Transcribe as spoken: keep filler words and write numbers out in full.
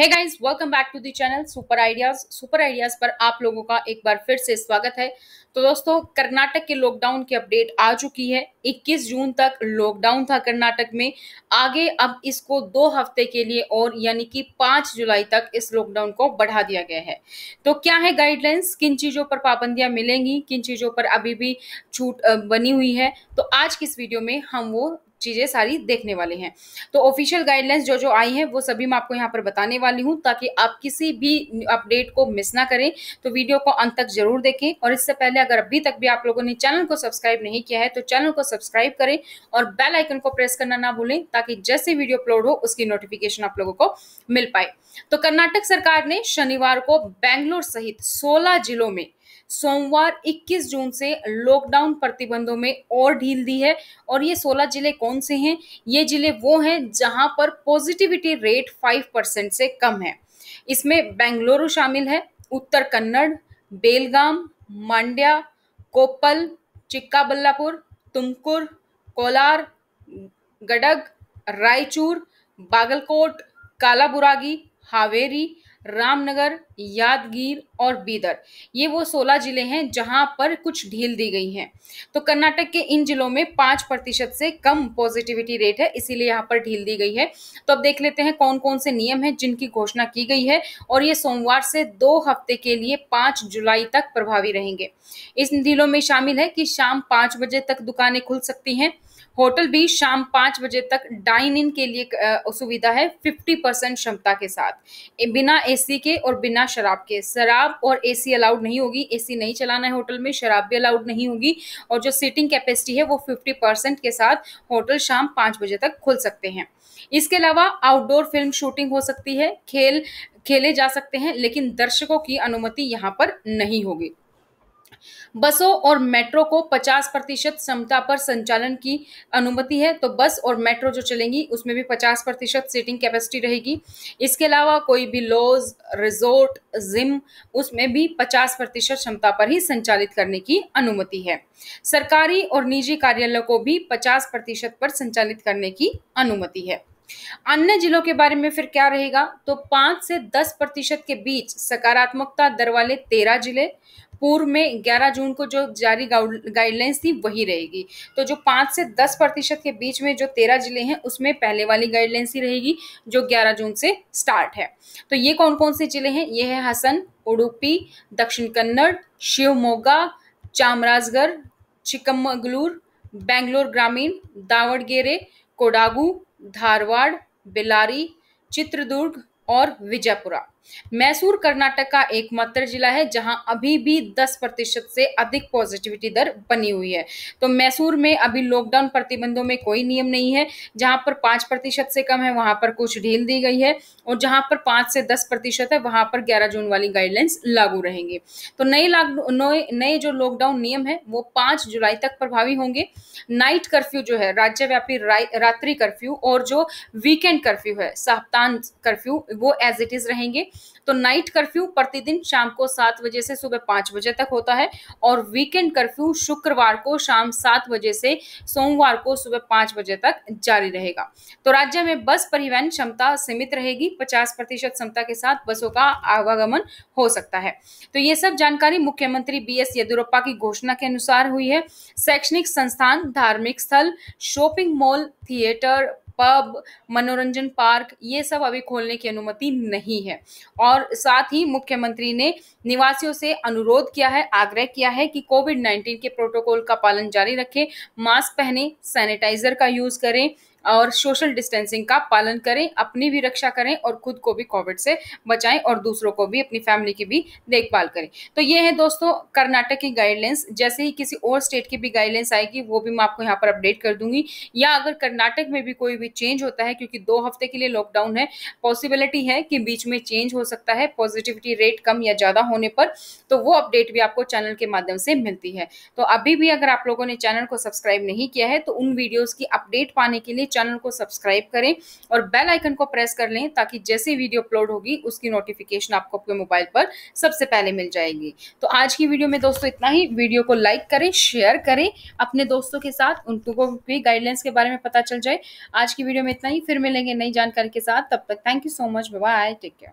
Hey guys, welcome back to the channel super ideas. Super ideas पर आप लोगों का एक बार फिर से स्वागत है। तो दोस्तों, कर्नाटक के लॉकडाउन की अपडेट आ चुकी है। इक्कीस जून तक लॉकडाउन था कर्नाटक में। आगे अब इसको दो हफ्ते के लिए और यानी कि पाँच जुलाई तक इस लॉकडाउन को बढ़ा दिया गया है। तो क्या है गाइडलाइंस, किन चीज़ों पर पाबंदियां मिलेंगी, किन चीज़ों पर अभी भी छूट बनी हुई है, तो आज की इस वीडियो में हम वो चीज़ें सारी देखने वाले हैं। तो ऑफिशियल गाइडलाइंस जो जो आई हैं वो सभी मैं आपको यहाँ पर बताने वाली हूँ, ताकि आप किसी भी अपडेट को मिस ना करें। तो वीडियो को अंत तक जरूर देखें। और इससे पहले अगर अभी तक भी आप लोगों ने चैनल को सब्सक्राइब नहीं किया है तो चैनल को सब्सक्राइब करें और बेल आइकन को प्रेस करना ना भूलें, ताकि जैसे वीडियो अपलोड हो उसकी नोटिफिकेशन आप लोगों को मिल पाए। तो कर्नाटक सरकार ने शनिवार को बेंगलुरु सहित सोलह जिलों में सोमवार इक्कीस जून से लॉकडाउन प्रतिबंधों में और ढील दी है। और ये सोलह जिले कौन से हैं? ये जिले वो हैं जहां पर पॉजिटिविटी रेट पाँच परसेंट से कम है। इसमें बेंगलुरु शामिल है, उत्तर कन्नड़, बेलगाम, मांड्या, कोप्पल, चिक्काबल्लापुर, तुमकुर, कोलार, गडग, रायचूर, बागलकोट, कालाबुरागी, हावेरी, रामनगर, यादगीर और बिदर। ये वो सोलह जिले हैं जहां पर कुछ ढील दी गई है। तो कर्नाटक के इन जिलों में पाँच प्रतिशत से कम पॉजिटिविटी रेट है, इसीलिए यहां पर ढील दी गई है। तो अब देख लेते हैं कौन कौन से नियम हैं जिनकी घोषणा की गई है, और ये सोमवार से दो हफ्ते के लिए पाँच जुलाई तक प्रभावी रहेंगे। इस जिलों में शामिल है कि शाम पाँच बजे तक दुकानें खुल सकती हैं। होटल भी शाम पाँच बजे तक डाइन इन के लिए सुविधा है पचास परसेंट क्षमता के साथ, बिना एसी के और बिना शराब के। शराब और एसी अलाउड नहीं होगी, एसी नहीं चलाना है होटल में, शराब भी अलाउड नहीं होगी। और जो सीटिंग कैपेसिटी है वो पचास परसेंट के साथ होटल शाम पाँच बजे तक खुल सकते हैं। इसके अलावा आउटडोर फिल्म शूटिंग हो सकती है, खेल खेले जा सकते हैं, लेकिन दर्शकों की अनुमति यहाँ पर नहीं होगी। बसों और मेट्रो को पचास प्रतिशत क्षमता पर संचालन की अनुमति है। तो बस और मेट्रो जो चलेंगी उसमें भी पचास प्रतिशत सीटिंग कैपेसिटी रहेगी। इसके अलावा कोई भी लॉज, रिजोर्ट, जिम, उसमें भी पचास प्रतिशत क्षमता पर ही संचालित करने की अनुमति है। सरकारी और निजी कार्यालयों को भी पचास प्रतिशत पर संचालित करने की अनुमति है। अन्य जिलों के बारे में फिर क्या रहेगा? तो पाँच से दस प्रतिशत के बीच सकारात्मकता दर वाले तेरह जिले, पूर्व में ग्यारह जून को जो जारी गाइडलाइंस थी वही रहेगी। तो जो पाँच से दस प्रतिशत के बीच में जो तेरह जिले हैं उसमें पहले वाली गाइडलाइंस ही रहेगी जो ग्यारह जून से स्टार्ट है। तो ये कौन कौन से जिले हैं? ये है हसन, उडुपी, दक्षिण कन्नड़, शिवमोगा, चामराजगढ़, चिकमगलूर, बेंगलोर ग्रामीण, दावड़गेरे, कोडागु, धारवाड़, बेल्लारी, चित्रदुर्ग और विजयपुरा। मैसूर कर्नाटक का एकमात्र जिला है जहां अभी भी दस प्रतिशत से अधिक पॉजिटिविटी दर बनी हुई है। तो मैसूर में अभी लॉकडाउन प्रतिबंधों में कोई नियम नहीं है। जहां पर पाँच प्रतिशत से कम है वहां पर कुछ ढील दी गई है, और जहां पर पाँच से दस प्रतिशत है वहां पर ग्यारह जून वाली गाइडलाइंस लागू रहेंगे। तो नए नए जो लॉकडाउन नियम है वो पाँच जुलाई तक प्रभावी होंगे। नाइट कर्फ्यू जो है, राज्यव्यापी रात्रि कर्फ्यू और जो वीकेंड कर्फ्यू है, सप्ताहांत कर्फ्यू, वो एज इट इज रहेंगे। तो नाइट कर्फ्यू प्रतिदिन शाम को सात बजे से सुबह पाँच बजे तक होता है, और वीकेंड कर्फ्यू शुक्रवार को शाम सात बजे से सोमवार को सुबह पाँच बजे तक जारी रहेगा। तो राज्य में बस परिवहन क्षमता सीमित रहेगी, पचास प्रतिशत क्षमता के साथ बसों का आवागमन हो सकता है। तो ये सब जानकारी मुख्यमंत्री बी एस येदुरप्पा की घोषणा के अनुसार हुई है। शैक्षणिक संस्थान, धार्मिक स्थल, शॉपिंग मॉल, थिएटर, पब, मनोरंजन पार्क, ये सब अभी खोलने की अनुमति नहीं है। और साथ ही मुख्यमंत्री ने निवासियों से अनुरोध किया है, आग्रह किया है कि कोविड नाइन्टीन के प्रोटोकॉल का पालन जारी रखें, मास्क पहनें, सैनिटाइजर का यूज़ करें और सोशल डिस्टेंसिंग का पालन करें, अपनी भी रक्षा करें और खुद को भी कोविड से बचाएं और दूसरों को भी, अपनी फैमिली की भी देखभाल करें। तो ये है दोस्तों कर्नाटक की गाइडलाइंस। जैसे ही किसी और स्टेट की भी गाइडलाइंस आएगी वो भी मैं आपको यहाँ पर अपडेट कर दूंगी, या अगर कर्नाटक में भी कोई भी चेंज होता है, क्योंकि दो हफ्ते के लिए लॉकडाउन है, पॉसिबिलिटी है कि बीच में चेंज हो सकता है पॉजिटिविटी रेट कम या ज़्यादा होने पर, तो वो अपडेट भी आपको चैनल के माध्यम से मिलती है। तो अभी भी अगर आप लोगों ने चैनल को सब्सक्राइब नहीं किया है तो उन वीडियोज़ की अपडेट पाने के लिए चैनल को सब्सक्राइब करें और बेल आइकन को प्रेस कर लें ताकि जैसे वीडियो अपलोड होगी उसकी नोटिफिकेशन आपको आपके मोबाइल पर सबसे पहले मिल जाएगी। तो आज की वीडियो में दोस्तों इतना ही। वीडियो को लाइक करें, शेयर करें अपने दोस्तों के साथ, उनको भी गाइडलाइंस के बारे में पता चल जाए। आज की वीडियो में इतना ही, फिर मिलेंगे नई जानकारी के साथ। तब तक thank you so much, bye, take care.